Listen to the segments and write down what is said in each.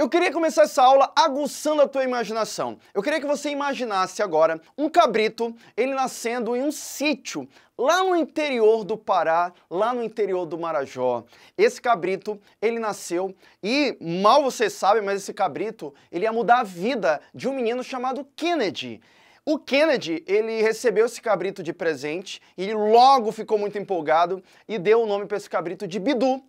Eu queria começar essa aula aguçando a tua imaginação. Eu queria que você imaginasse agora um cabrito, ele nascendo em um sítio, lá no interior do Pará, lá no interior do Marajó. Esse cabrito, ele nasceu e, mal você sabe, mas esse cabrito, ele ia mudar a vida de um menino chamado Kennedy. O Kennedy, ele recebeu esse cabrito de presente, e ele logo ficou muito empolgado e deu o nome para esse cabrito de Bidú.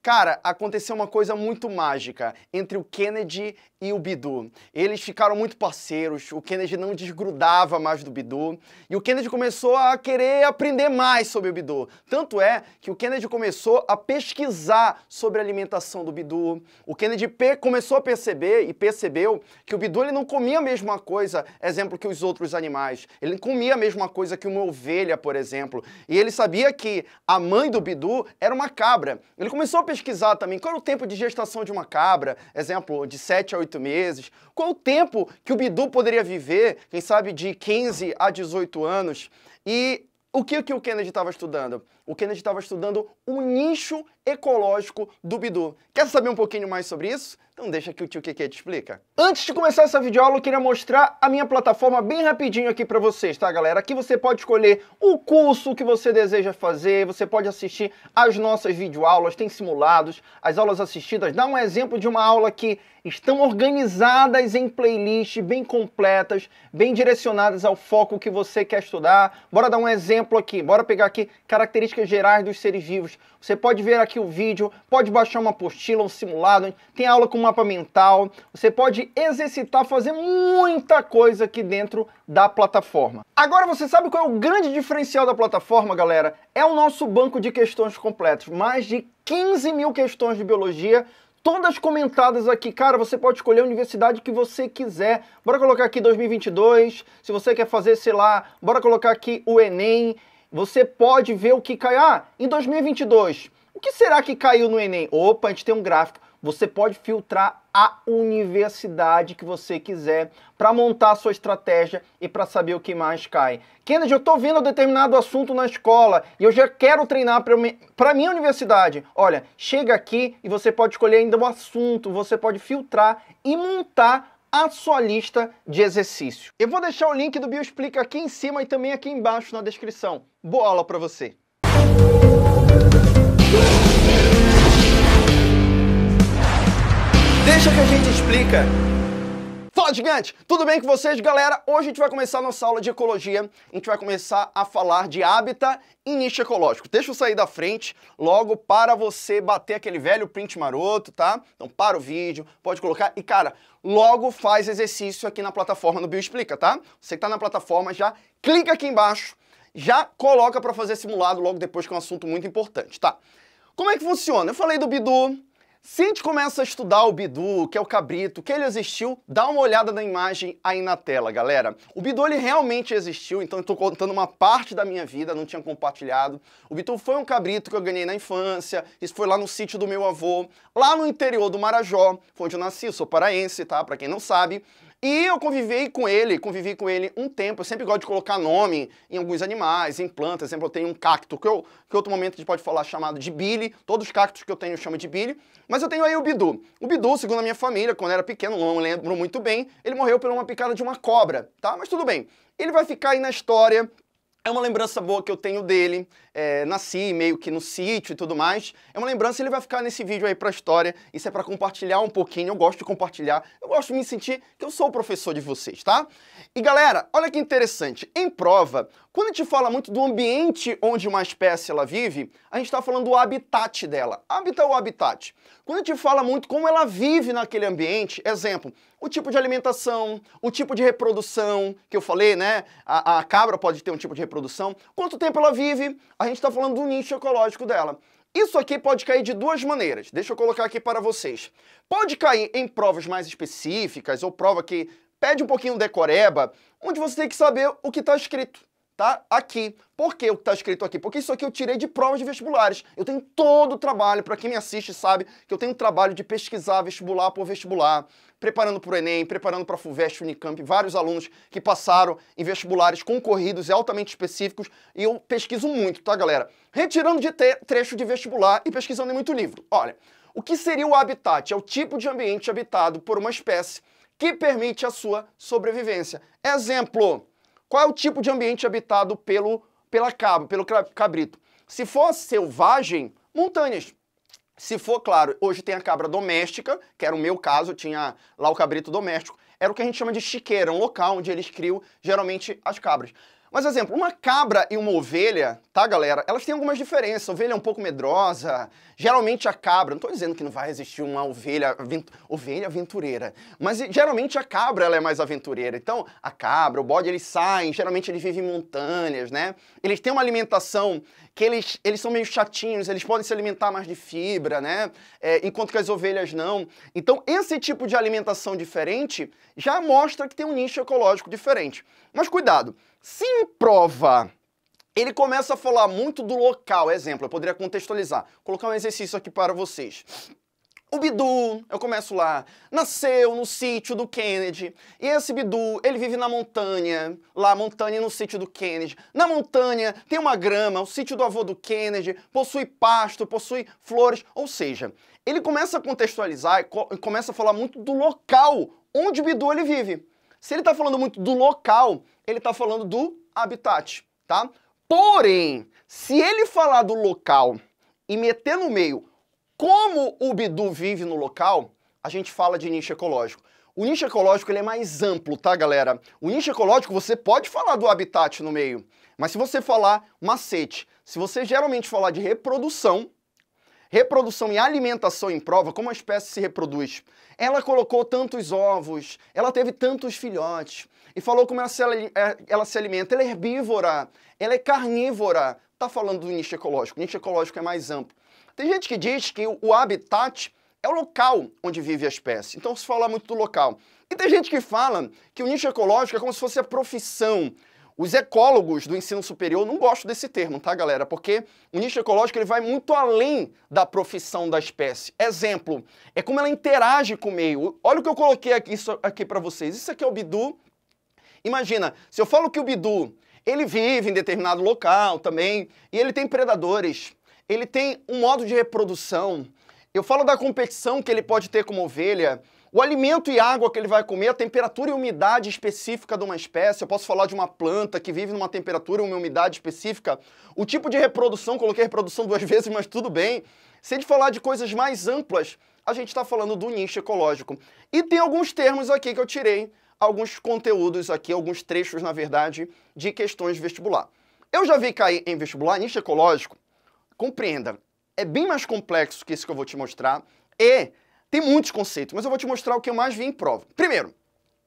Cara, aconteceu uma coisa muito mágica entre o Kennedy e o Bidú. Eles ficaram muito parceiros, o Kennedy não desgrudava mais do Bidú, e o Kennedy começou a querer aprender mais sobre o Bidú. Tanto é que o Kennedy começou a pesquisar sobre a alimentação do Bidú. O Kennedy começou a perceber e percebeu que o Bidú ele não comia a mesma coisa, exemplo, que os outros animais. Ele não comia a mesma coisa que uma ovelha, por exemplo. E ele sabia que a mãe do Bidú era uma cabra. Ele começou a pesquisar também qual é o tempo de gestação de uma cabra, exemplo, de 7 a 8 meses, qual é o tempo que o Bidú poderia viver, quem sabe de 15 a 18 anos. E o que o Kennedy estava estudando? O Kennedy estava estudando o nicho ecológico do Bidú. Quer saber um pouquinho mais sobre isso? Então deixa que o tio Keke te explica. Antes de começar essa videoaula, eu queria mostrar a minha plataforma bem rapidinho aqui pra vocês, tá, galera? Aqui você pode escolher o curso que você deseja fazer, você pode assistir as nossas videoaulas, tem simulados, as aulas assistidas. Dá um exemplo de uma aula que estão organizadas em playlists bem completas, bem direcionadas ao foco que você quer estudar. Bora dar um exemplo aqui, bora pegar aqui características gerais dos seres vivos. Você pode ver aqui o vídeo, pode baixar uma apostila, um simulado, tem aula com uma mapa mental, você pode exercitar, fazer muita coisa aqui dentro da plataforma. Agora você sabe qual é o grande diferencial da plataforma, galera? É o nosso banco de questões completas, mais de 15 mil questões de biologia, todas comentadas aqui. Cara, você pode escolher a universidade que você quiser. Bora colocar aqui 2022, se você quer fazer, sei lá, bora colocar aqui o ENEM, você pode ver o que cai. Ah, em 2022, o que será que caiu no ENEM? Opa, a gente tem um gráfico. Você pode filtrar a universidade que você quiser para montar a sua estratégia e para saber o que mais cai. Kennedy, eu estou vendo determinado assunto na escola e eu já quero treinar para a minha universidade. Olha, chega aqui e você pode escolher ainda o assunto, você pode filtrar e montar a sua lista de exercício. Eu vou deixar o link do Bioexplica aqui em cima e também aqui embaixo na descrição. Boa aula para você! Deixa que a gente explica. Fala, gigante! Tudo bem com vocês, galera? Hoje a gente vai começar a nossa aula de ecologia. A gente vai começar a falar de hábitat e nicho ecológico. Deixa eu sair da frente logo para você bater aquele velho print maroto, tá? Então para o vídeo, pode colocar. E, cara, logo faz exercício aqui na plataforma no Bioexplica, tá? Você que tá na plataforma, já clica aqui embaixo, já coloca para fazer simulado logo depois, que é um assunto muito importante, tá? Como é que funciona? Eu falei do Bidú. Se a gente começa a estudar o Bidú, que é o cabrito, que ele existiu, dá uma olhada na imagem aí na tela, galera. O Bidú, ele realmente existiu, então eu tô contando uma parte da minha vida, não tinha compartilhado. O Bidú foi um cabrito que eu ganhei na infância, isso foi lá no sítio do meu avô, lá no interior do Marajó, foi onde eu nasci, eu sou paraense, tá, pra quem não sabe. E eu convivi com ele um tempo. Eu sempre gosto de colocar nome em alguns animais, em plantas. Por exemplo, eu tenho um cacto, que outro momento a gente pode falar, chamado de bile. Todos os cactos que eu tenho eu chamo de bile. Mas eu tenho aí o Bidú. O Bidú, segundo a minha família, quando era pequeno, não lembro muito bem, ele morreu por uma picada de uma cobra, tá? Mas tudo bem. Ele vai ficar aí na história. É uma lembrança boa que eu tenho dele, nasci meio que no sítio e tudo mais. É uma lembrança, ele vai ficar nesse vídeo aí pra história, isso é pra compartilhar um pouquinho, eu gosto de compartilhar, eu gosto de me sentir que eu sou o professor de vocês, tá? E galera, olha que interessante, em prova, quando a gente fala muito do ambiente onde uma espécie ela vive, a gente tá falando do habitat dela, hábitat ou habitat. Quando a gente fala muito como ela vive naquele ambiente, exemplo, o tipo de alimentação, o tipo de reprodução, que eu falei, né? A cabra pode ter um tipo de reprodução. Quanto tempo ela vive? A gente está falando do nicho ecológico dela. Isso aqui pode cair de duas maneiras. Deixa eu colocar aqui para vocês. Pode cair em provas mais específicas, ou prova que pede um pouquinho de decoreba, onde você tem que saber o que está escrito, tá? Aqui. Por que o que está escrito aqui? Porque isso aqui eu tirei de provas de vestibulares. Eu tenho todo o trabalho, para quem me assiste sabe, que eu tenho um trabalho de pesquisar vestibular por vestibular, preparando para o Enem, preparando para a FUVEST, Unicamp, vários alunos que passaram em vestibulares concorridos e altamente específicos, e eu pesquiso muito, tá, galera? Retirando de trecho de vestibular e pesquisando em muito livro. Olha, O que seria o habitat? É o tipo de ambiente habitado por uma espécie que permite a sua sobrevivência. Exemplo, qual é o tipo de ambiente habitado pelo cabrito? Se for selvagem, montanhas. Se for, claro, hoje tem a cabra doméstica, que era o meu caso, eu tinha lá o cabrito doméstico. Era o que a gente chama de chiqueira, um local onde eles criam, geralmente, as cabras. Mas, exemplo, uma cabra e uma ovelha, tá, galera? Elas têm algumas diferenças. A ovelha é um pouco medrosa, geralmente a cabra... Não tô dizendo que não vai existir uma ovelha aventureira, mas geralmente a cabra ela é mais aventureira. Então, a cabra, o bode, eles saem, geralmente eles vivem em montanhas, né? Eles têm uma alimentação que eles são meio chatinhos, eles podem se alimentar mais de fibra, né? Enquanto que as ovelhas não. Então, esse tipo de alimentação diferente já mostra que tem um nicho ecológico diferente. Mas cuidado! Se em prova ele começa a falar muito do local, exemplo, eu poderia contextualizar, colocar um exercício aqui para vocês. O Bidu, eu começo lá, nasceu no sítio do Kennedy, e esse Bidu, ele vive na montanha, lá montanha no sítio do Kennedy. Na montanha tem uma grama, o sítio do avô do Kennedy, possui pasto, possui flores, ou seja, ele começa a contextualizar e começa a falar muito do local onde o Bidu ele vive. Se ele está falando muito do local, ele está falando do habitat, tá? Porém, se ele falar do local e meter no meio como o Bidu vive no local, a gente fala de nicho ecológico. O nicho ecológico ele é mais amplo, tá, galera? O nicho ecológico você pode falar do habitat no meio, mas se você falar macete, se você geralmente falar de reprodução, reprodução e alimentação em prova, como a espécie se reproduz. Ela colocou tantos ovos, ela teve tantos filhotes, e falou como ela se alimenta. Ela é herbívora, ela é carnívora. Tá falando do nicho ecológico. O nicho ecológico é mais amplo. Tem gente que diz que o habitat é o local onde vive a espécie. Então se fala muito do local. E tem gente que fala que o nicho ecológico é como se fosse a profissão. Os ecólogos do ensino superior não gostam desse termo, tá, galera? Porque o nicho ecológico ele vai muito além da profissão da espécie. Exemplo, é como ela interage com o meio. Olha o que eu coloquei aqui, isso aqui para vocês. Isso aqui é o Bidu. Imagina, se eu falo que o Bidu, ele vive em determinado local também, e ele tem predadores, ele tem um modo de reprodução. Eu falo da competição que ele pode ter como ovelha, o alimento e água que ele vai comer, a temperatura e umidade específica de uma espécie. Eu posso falar de uma planta que vive numa temperatura e uma umidade específica. O tipo de reprodução, coloquei reprodução duas vezes, mas tudo bem. Se a gente falar de coisas mais amplas, a gente está falando do nicho ecológico. E tem alguns termos aqui que eu tirei, alguns conteúdos aqui, alguns trechos, na verdade, de questões de vestibular. Eu já vi cair em vestibular, nicho ecológico, compreenda, é bem mais complexo que isso que eu vou te mostrar e... tem muitos conceitos, mas eu vou te mostrar o que eu mais vi em prova. Primeiro,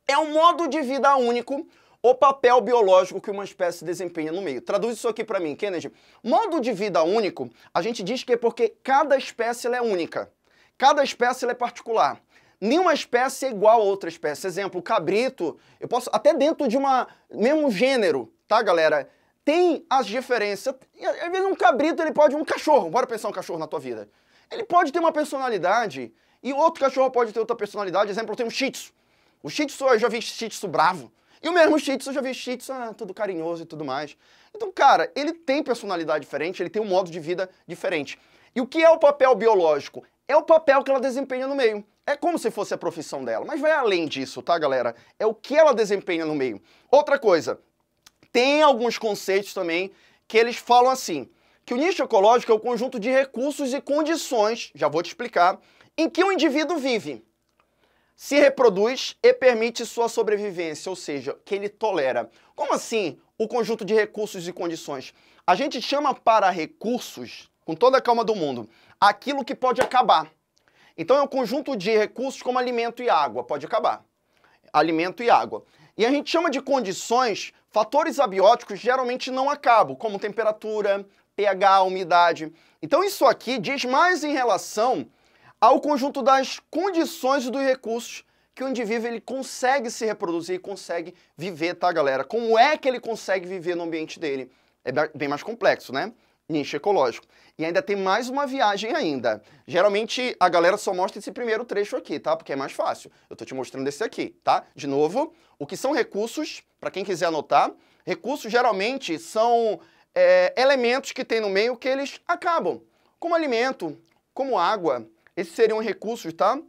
é um modo de vida único ou papel biológico que uma espécie desempenha no meio. Traduz isso aqui para mim, Kennedy. Modo de vida único, a gente diz que é porque cada espécie ela é única. Cada espécie ela é particular. Nenhuma espécie é igual a outra espécie. Exemplo, o cabrito, eu posso até dentro de uma mesmo gênero, tá, galera? Tem as diferenças. Às vezes um cabrito, ele pode um cachorro. Bora pensar um cachorro na tua vida. Ele pode ter uma personalidade e outro cachorro pode ter outra personalidade. Exemplo, eu tenho um Shih tzu. O Shih tzu, eu já vi Shih tzu bravo. E o mesmo Shih tzu, eu já vi Shih tzu todo carinhoso e tudo mais. Então, cara, ele tem personalidade diferente, ele tem um modo de vida diferente. E o que é o papel biológico? É o papel que ela desempenha no meio. É como se fosse a profissão dela, mas vai além disso, tá, galera? É o que ela desempenha no meio. Outra coisa, tem alguns conceitos também que eles falam assim, que o nicho ecológico é o conjunto de recursos e condições, já vou te explicar, em que o indivíduo vive, se reproduz e permite sua sobrevivência, ou seja, que ele tolera. Como assim o conjunto de recursos e condições? A gente chama para recursos, com toda a calma do mundo, aquilo que pode acabar. Então é um conjunto de recursos como alimento e água, pode acabar. Alimento e água. E a gente chama de condições, fatores abióticos geralmente não acabam, como temperatura, pH, umidade. Então isso aqui diz mais em relação ao conjunto das condições e dos recursos que o indivíduo ele consegue se reproduzir e consegue viver, tá, galera? Como é que ele consegue viver no ambiente dele? É bem mais complexo, né? Nicho ecológico. E ainda tem mais uma viagem ainda. Geralmente a galera só mostra esse primeiro trecho aqui, tá? Porque é mais fácil. Eu tô te mostrando esse aqui, tá? De novo, o que são recursos, para quem quiser anotar, recursos geralmente são elementos que tem no meio que eles acabam, como alimento, como água. Esse seria um recurso, tá?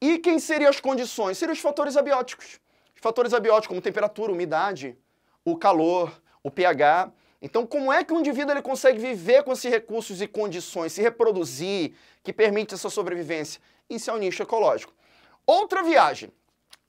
E quem seriam as condições? Seriam os fatores abióticos. Os fatores abióticos, como temperatura, umidade, o calor, o pH. Então, como é que o indivíduo ele consegue viver com esses recursos e condições, se reproduzir, que permite essa sobrevivência? Isso é um nicho ecológico. Outra viagem.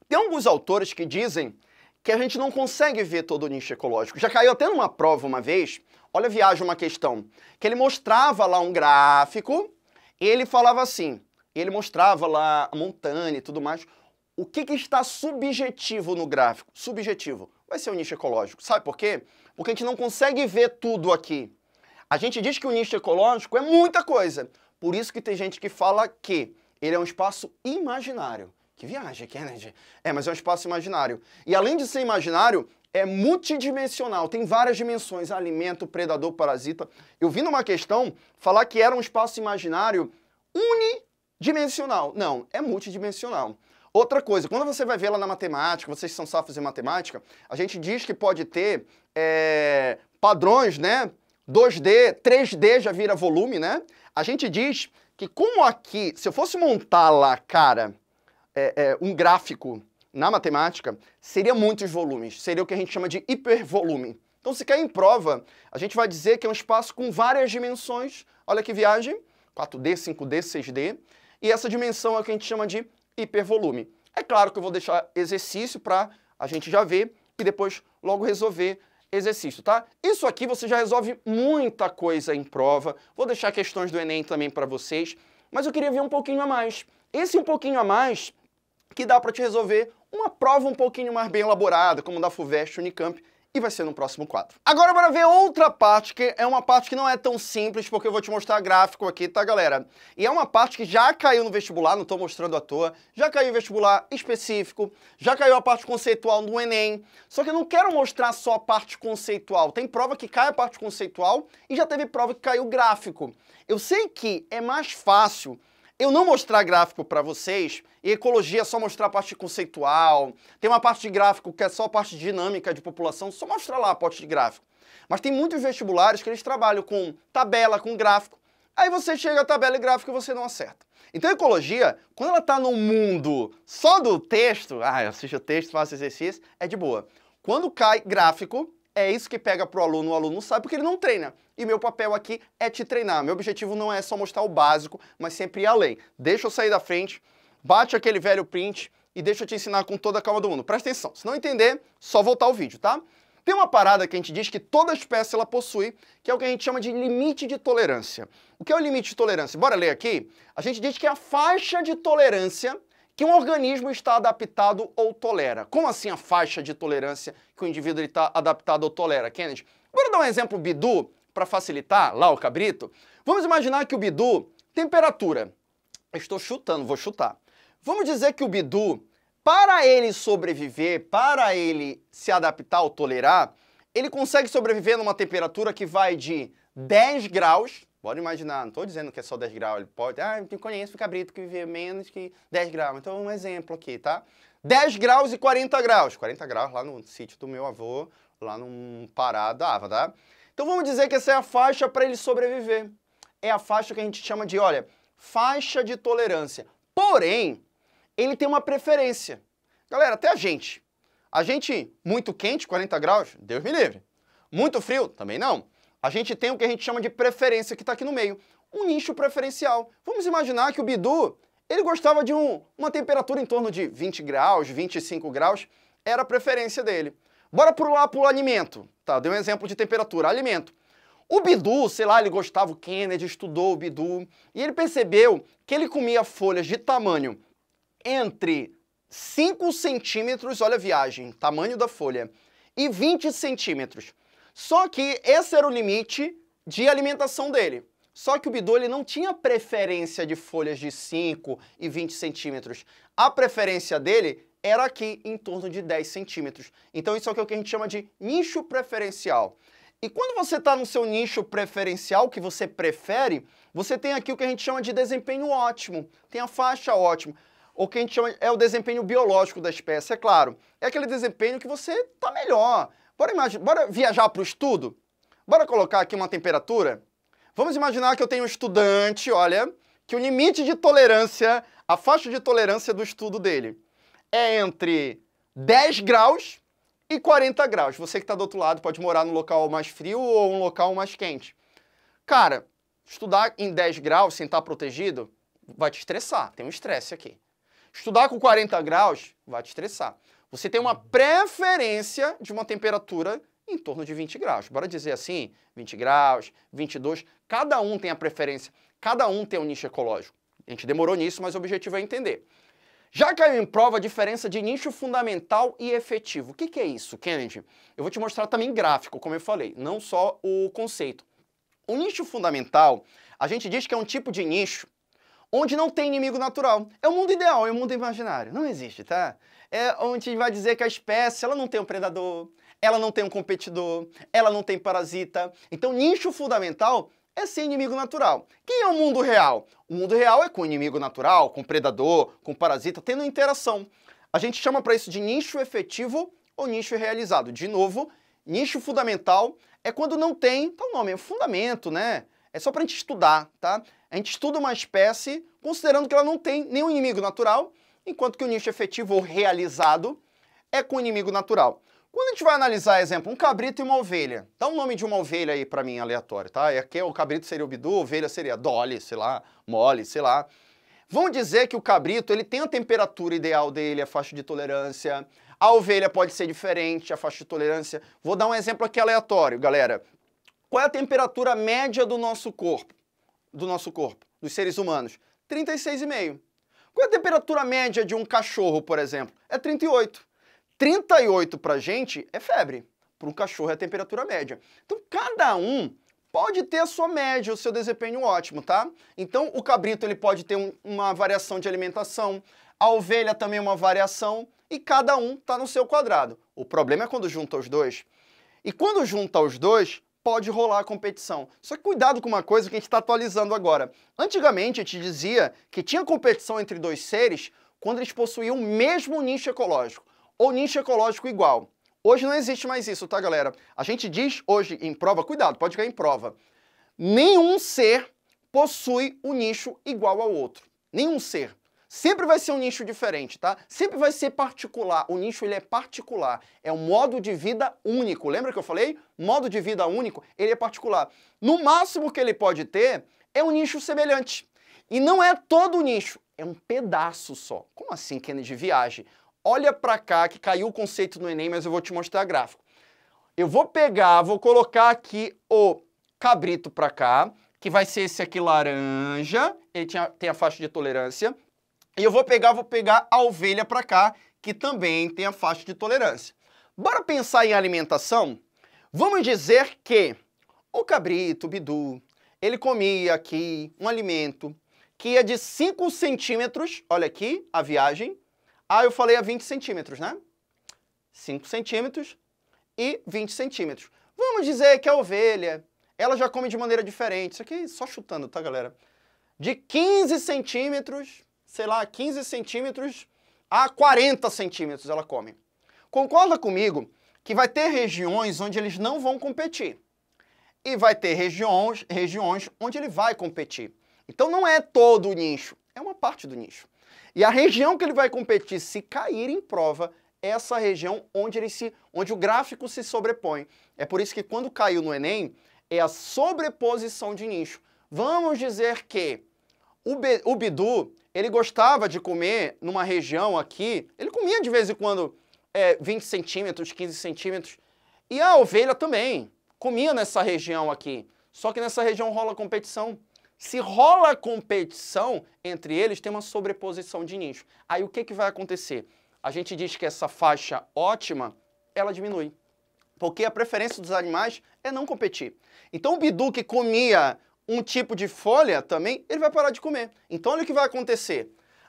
Tem alguns autores que dizem que a gente não consegue ver todo o nicho ecológico. Já caiu até numa prova uma vez, olha a viagem, uma questão, que ele mostrava lá um gráfico, ele falava assim, ele mostrava lá a montanha e tudo mais, o que está subjetivo no gráfico? Subjetivo vai ser o nicho ecológico. Sabe por quê? Porque a gente não consegue ver tudo aqui. A gente diz que o nicho ecológico é muita coisa, por isso que tem gente que fala que ele é um espaço imaginário. Que viagem, Kennedy. É, mas é um espaço imaginário. E além de ser imaginário, é multidimensional, tem várias dimensões, alimento, predador, parasita. Eu vi numa questão falar que era um espaço imaginário unidimensional. Não, é multidimensional. Outra coisa, quando você vai ver lá na matemática, vocês são safos em matemática, a gente diz que pode ter padrões, né? 2D, 3D já vira volume, né? A gente diz que como aqui, se eu fosse montar lá, cara... um gráfico na matemática, seria muitos volumes, seria o que a gente chama de hipervolume. Então, se cair em prova, a gente vai dizer que é um espaço com várias dimensões, olha que viagem, 4D, 5D, 6D, e essa dimensão é o que a gente chama de hipervolume. É claro que eu vou deixar exercício para a gente já ver e depois logo resolver exercício, tá? Isso aqui você já resolve muita coisa em prova, vou deixar questões do Enem também para vocês, mas eu queria ver um pouquinho a mais. Esse um pouquinho a mais... que dá para te resolver uma prova um pouquinho mais bem elaborada, como da FUVEST, Unicamp, e vai ser no próximo quadro. Agora bora ver outra parte, que é uma parte que não é tão simples, porque eu vou te mostrar gráfico aqui, tá, galera? E é uma parte que já caiu no vestibular, não estou mostrando à toa, já caiu em vestibular específico, já caiu a parte conceitual no Enem, só que eu não quero mostrar só a parte conceitual, tem prova que cai a parte conceitual e já teve prova que caiu gráfico. Eu sei que é mais fácil eu não mostrar gráfico para vocês, e ecologia é só mostrar a parte conceitual, tem uma parte de gráfico que é só a parte dinâmica de população, só mostrar lá a parte de gráfico. Mas tem muitos vestibulares que eles trabalham com tabela, com gráfico, aí você chega à tabela e gráfico e você não acerta. Então a ecologia, quando ela está num mundo só do texto, eu assisto o texto, faço exercício, é de boa. Quando cai gráfico, é isso que pega pro aluno, o aluno sabe porque ele não treina. E meu papel aqui é te treinar. Meu objetivo não é só mostrar o básico, mas sempre ir além. Deixa eu sair da frente, bate aquele velho print e deixa eu te ensinar com toda a calma do mundo. Presta atenção, se não entender, só voltar o vídeo, tá? Tem uma parada que a gente diz que toda espécie ela possui, que é o que a gente chama de limite de tolerância. O que é o limite de tolerância? Bora ler aqui? A gente diz que é a faixa de tolerância que um organismo está adaptado ou tolera. Como assim a faixa de tolerância que o indivíduo está adaptado ou tolera, Kennedy? Bora dar um exemplo bidu, para facilitar, lá o cabrito. Vamos imaginar que o bidu, temperatura, estou chutando, vou chutar. Vamos dizer que o bidu, para ele sobreviver, para ele se adaptar ou tolerar, ele consegue sobreviver numa temperatura que vai de 10 graus, pode imaginar, não estou dizendo que é só 10 graus, ele pode... eu conheço o cabrito que vive menos que 10 graus, então um exemplo aqui, tá? 10 graus e 40 graus. 40 graus lá no sítio do meu avô, lá num Pará dava, tá? Então vamos dizer que essa é a faixa para ele sobreviver. É a faixa que a gente chama de, olha, faixa de tolerância. Porém, ele tem uma preferência. Galera, até a gente. A gente muito quente, 40 graus, Deus me livre. Muito frio, também não. A gente tem o que a gente chama de preferência, que está aqui no meio. Um nicho preferencial. Vamos imaginar que o bidu, ele gostava de uma temperatura em torno de 20 graus, 25 graus, era a preferência dele. Bora pular para o alimento. Tá, dei um exemplo de temperatura, alimento. O bidu, sei lá, ele gostava, o Kennedy estudou o bidu, e ele percebeu que ele comia folhas de tamanho entre 5 centímetros, olha a viagem, tamanho da folha, e 20 centímetros. Só que esse era o limite de alimentação dele. Só que o bidu ele não tinha preferência de folhas de 5 e 20 centímetros. A preferência dele era aqui em torno de 10 centímetros. Então isso é o que a gente chama de nicho preferencial. E quando você está no seu nicho preferencial, que você prefere, você tem aqui o que a gente chama de desempenho ótimo. Tem a faixa ótima. O que a gente chama é o desempenho biológico da espécie, é claro. É aquele desempenho que você está melhor. Bora viajar para o estudo? Bora colocar aqui uma temperatura? Vamos imaginar que eu tenho um estudante, olha, que o limite de tolerância, a faixa de tolerância do estudo dele é entre 10 graus e 40 graus. Você que está do outro lado pode morar num local mais frio ou um local mais quente. Cara, estudar em 10 graus sem estar protegido vai te estressar, tem um estresse aqui. Estudar com 40 graus vai te estressar. Você tem uma preferência de uma temperatura em torno de 20 graus. Bora dizer assim, 20 graus, 22, cada um tem a preferência, cada um tem um nicho ecológico. A gente demorou nisso, mas o objetivo é entender. Já caiu em prova a diferença de nicho fundamental e efetivo. O que é isso, Kennedy? Eu vou te mostrar também gráfico, como eu falei, não só o conceito. O nicho fundamental, a gente diz que é um tipo de nicho onde não tem inimigo natural. É o mundo ideal, é o mundo imaginário. Não existe, tá? É onde vai dizer que a espécie, ela não tem um predador, ela não tem um competidor, ela não tem parasita. Então, nicho fundamental é sem inimigo natural. Quem é o mundo real? O mundo real é com inimigo natural, com predador, com parasita, tendo interação. A gente chama para isso de nicho efetivo ou nicho realizado. De novo, nicho fundamental é quando não tem, tá o nome, é um fundamento, né? É só pra gente estudar, tá? A gente estuda uma espécie considerando que ela não tem nenhum inimigo natural, enquanto que o nicho efetivo ou realizado é com inimigo natural. Quando a gente vai analisar, exemplo, um cabrito e uma ovelha, dá um nome de uma ovelha aí pra mim, aleatório, tá? E aqui o cabrito seria o bidu, a ovelha seria a dolly, sei lá, mole, sei lá. Vão dizer que o cabrito, ele tem a temperatura ideal dele, a faixa de tolerância. A ovelha pode ser diferente, a faixa de tolerância. Vou dar um exemplo aqui aleatório, galera. Qual é a temperatura média do nosso corpo? Do nosso corpo, dos seres humanos? 36,5. Qual é a temperatura média de um cachorro, por exemplo? É 38. 38 para a gente é febre, para um cachorro é a temperatura média. Então cada um pode ter a sua média, o seu desempenho ótimo, tá? Então o cabrito ele pode ter uma variação de alimentação, a ovelha também uma variação e cada um está no seu quadrado. O problema é quando junta os dois. E quando junta os dois, pode rolar a competição. Só que cuidado com uma coisa que a gente está atualizando agora. Antigamente a gente dizia que tinha competição entre dois seres quando eles possuíam o mesmo nicho ecológico. Ou nicho ecológico igual. Hoje não existe mais isso, tá, galera? A gente diz hoje em prova, cuidado, pode cair em prova, nenhum ser possui um nicho igual ao outro. Nenhum ser. Sempre vai ser um nicho diferente, tá? Sempre vai ser particular. O nicho, ele é particular. É um modo de vida único. Lembra que eu falei? Modo de vida único, ele é particular. No máximo que ele pode ter é um nicho semelhante. E não é todo o nicho, é um pedaço só. Como assim, Kennedy, viagem? Olha pra cá que caiu o conceito no Enem, mas eu vou te mostrar gráfico. Eu vou pegar, vou colocar aqui o cabrito pra cá, que vai ser esse aqui laranja, ele tem a faixa de tolerância. E eu vou pegar a ovelha pra cá, que também tem a faixa de tolerância. Bora pensar em alimentação? Vamos dizer que o cabrito, o bidu, ele comia aqui um alimento que ia de 5 centímetros, olha aqui a viagem, ah, eu falei a 20 centímetros, né? 5 centímetros e 20 centímetros. Vamos dizer que a ovelha, ela já come de maneira diferente. Isso aqui só chutando, tá, galera? De 15 centímetros, sei lá, 15 centímetros a 40 centímetros ela come. Concorda comigo que vai ter regiões onde eles não vão competir. E vai ter regiões onde ele vai competir. Então não é todo o nicho, é uma parte do nicho. E a região que ele vai competir, se cair em prova, é essa região onde o gráfico se sobrepõe. É por isso que quando caiu no Enem, é a sobreposição de nicho. Vamos dizer que o bidu, ele gostava de comer numa região aqui, ele comia de vez em quando 20 centímetros, 15 centímetros, e a ovelha também comia nessa região aqui. Só que nessa região rola competição. Se rola competição entre eles, tem uma sobreposição de nicho. Aí o que vai acontecer? A gente diz que essa faixa ótima, ela diminui. Porque a preferência dos animais é não competir. Então o bidu que comia um tipo de folha também, ele vai parar de comer. Então olha o que vai acontecer.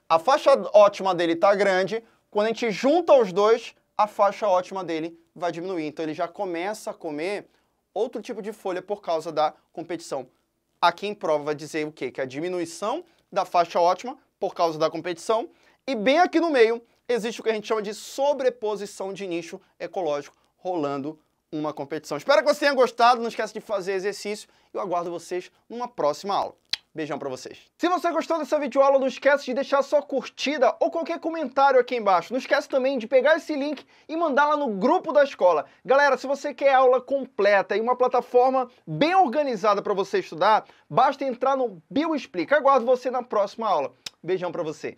A faixa ótima dele está grande, quando a gente junta os dois, a faixa ótima dele vai diminuir. Então ele já começa a comer outro tipo de folha por causa da competição. Aqui em prova vai dizer o quê? Que a diminuição da faixa ótima por causa da competição e bem aqui no meio existe o que a gente chama de sobreposição de nicho ecológico rolando uma competição. Espero que vocês tenham gostado, não esqueça de fazer exercício e eu aguardo vocês numa próxima aula. Beijão pra vocês. Se você gostou dessa videoaula, não esquece de deixar sua curtida ou qualquer comentário aqui embaixo. Não esquece também de pegar esse link e mandar lá no grupo da escola. Galera, se você quer aula completa e uma plataforma bem organizada para você estudar, basta entrar no Bioexplica. Aguardo você na próxima aula. Beijão pra você.